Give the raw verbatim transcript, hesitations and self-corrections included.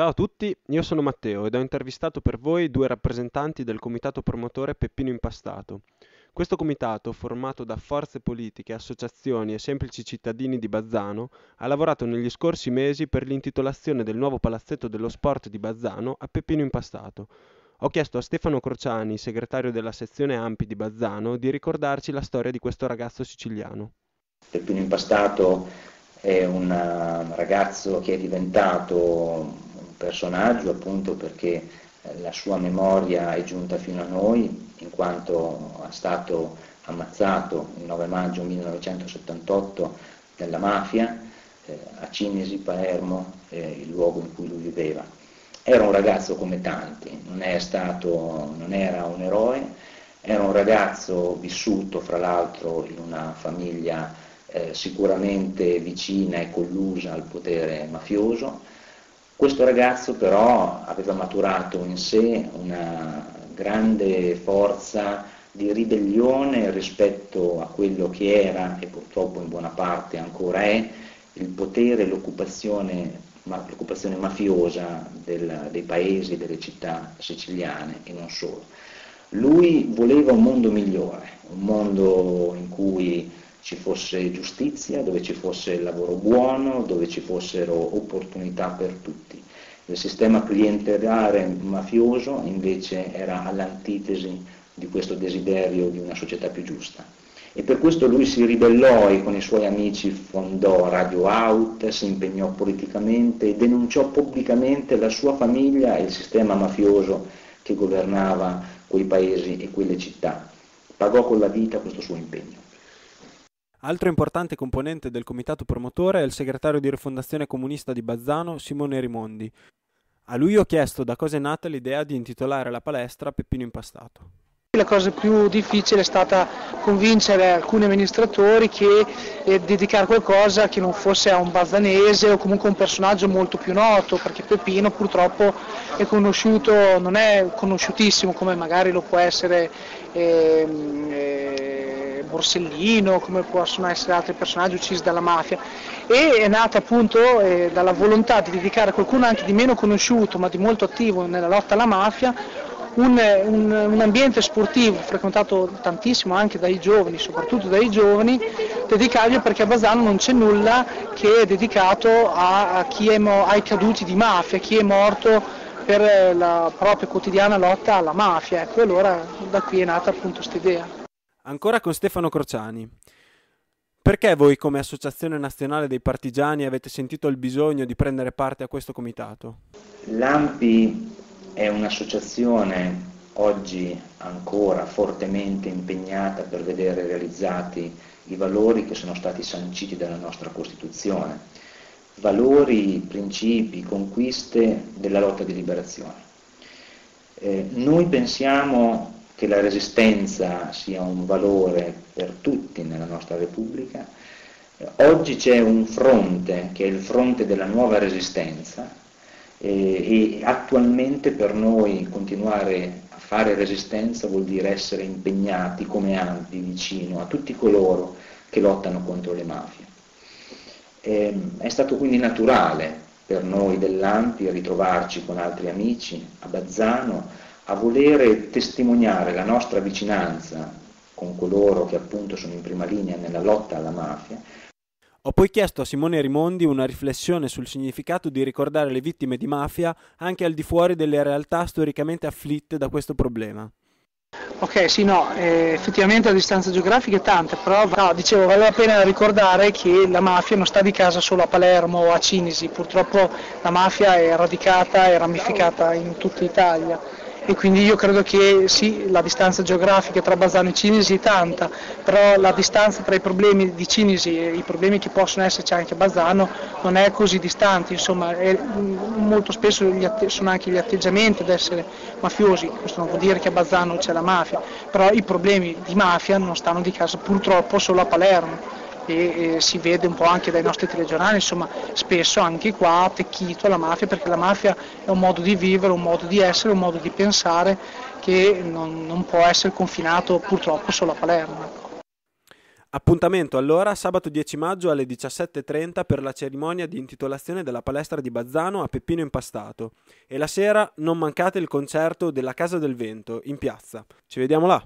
Ciao a tutti, io sono Matteo ed ho intervistato per voi due rappresentanti del comitato promotore Peppino Impastato. Questo comitato, formato da forze politiche, associazioni e semplici cittadini di Bazzano, ha lavorato negli scorsi mesi per l'intitolazione del nuovo palazzetto dello sport di Bazzano a Peppino Impastato. Ho chiesto a Stefano Crociani, segretario della sezione A N P I di Bazzano, di ricordarci la storia di questo ragazzo siciliano. Peppino Impastato è un ragazzo che è diventato personaggio appunto perché la sua memoria è giunta fino a noi in quanto è stato ammazzato il nove maggio millenovecentosettantotto dalla mafia eh, a Cinisi, Palermo, eh, il luogo in cui lui viveva. Era un ragazzo come tanti, non, è stato, non era un eroe, era un ragazzo vissuto fra l'altro in una famiglia eh, sicuramente vicina e collusa al potere mafioso. Questo ragazzo però aveva maturato in sé una grande forza di ribellione rispetto a quello che era, e purtroppo in buona parte ancora è, il potere e l'occupazione, ma, l'occupazione mafiosa del, dei paesi e delle città siciliane e non solo. Lui voleva un mondo migliore, un mondo in cui ci fosse giustizia, dove ci fosse lavoro buono, dove ci fossero opportunità per tutti. Il sistema clientelare mafioso invece era all'antitesi di questo desiderio di una società più giusta. E per questo lui si ribellò e con i suoi amici fondò Radio Out, si impegnò politicamente e denunciò pubblicamente la sua famiglia e il sistema mafioso che governava quei paesi e quelle città. Pagò con la vita questo suo impegno. Altro importante componente del comitato promotore è il segretario di Rifondazione Comunista di Bazzano, Simone Rimondi. A lui ho chiesto da cosa è nata l'idea di intitolare la palestra Peppino Impastato. La cosa più difficile è stata convincere alcuni amministratori che eh, dedicare qualcosa che non fosse a un bazzanese o comunque un personaggio molto più noto, perché Peppino purtroppo è conosciuto, non è conosciutissimo come magari lo può essere eh, eh, Borsellino, come possono essere altri personaggi uccisi dalla mafia, e è nata appunto eh, dalla volontà di dedicare a qualcuno anche di meno conosciuto ma di molto attivo nella lotta alla mafia un, un, un ambiente sportivo frequentato tantissimo anche dai giovani, soprattutto dai giovani, dedicargli, perché a Bazzano non c'è nulla che è dedicato a, a chi è mo- ai caduti di mafia, chi è morto per la propria quotidiana lotta alla mafia. Ecco, allora da qui è nata appunto questa idea. Ancora con Stefano Crociani. Perché voi come Associazione Nazionale dei Partigiani avete sentito il bisogno di prendere parte a questo comitato? L'A N P I è un'associazione oggi ancora fortemente impegnata per vedere realizzati i valori che sono stati sanciti dalla nostra Costituzione, valori, principi, conquiste della lotta di liberazione. Eh, noi pensiamo che la resistenza sia un valore per tutti nella nostra Repubblica. Oggi c'è un fronte, che è il fronte della nuova resistenza, e, e attualmente per noi continuare a fare resistenza vuol dire essere impegnati come A N P I vicino a tutti coloro che lottano contro le mafie. E, è stato quindi naturale per noi dell'A N P I ritrovarci con altri amici a Bazzano, a volere testimoniare la nostra vicinanza con coloro che appunto sono in prima linea nella lotta alla mafia. Ho poi chiesto a Simone Rimondi una riflessione sul significato di ricordare le vittime di mafia anche al di fuori delle realtà storicamente afflitte da questo problema. Ok, sì, no, eh, effettivamente la distanza geografica è tanta, però no, dicevo, vale la pena ricordare che la mafia non sta di casa solo a Palermo o a Cinisi, purtroppo la mafia è radicata e ramificata in tutta Italia. E quindi io credo che sì, la distanza geografica tra Bazzano e Cinisi è tanta, però la distanza tra i problemi di Cinisi e i problemi che possono esserci anche a Bazzano non è così distante, insomma, è, molto spesso gli att- sono anche gli atteggiamenti ad essere mafiosi. Questo non vuol dire che a Bazzano c'è la mafia, però i problemi di mafia non stanno di casa purtroppo solo a Palermo. Che eh, si vede un po' anche dai nostri telegiornali, insomma, spesso anche qua ha attecchito la mafia, perché la mafia è un modo di vivere, un modo di essere, un modo di pensare che non, non può essere confinato purtroppo solo a Palermo. Appuntamento allora sabato dieci maggio alle diciassette e trenta per la cerimonia di intitolazione della palestra di Bazzano a Peppino Impastato, e la sera non mancate il concerto della Casa del Vento in piazza. Ci vediamo là!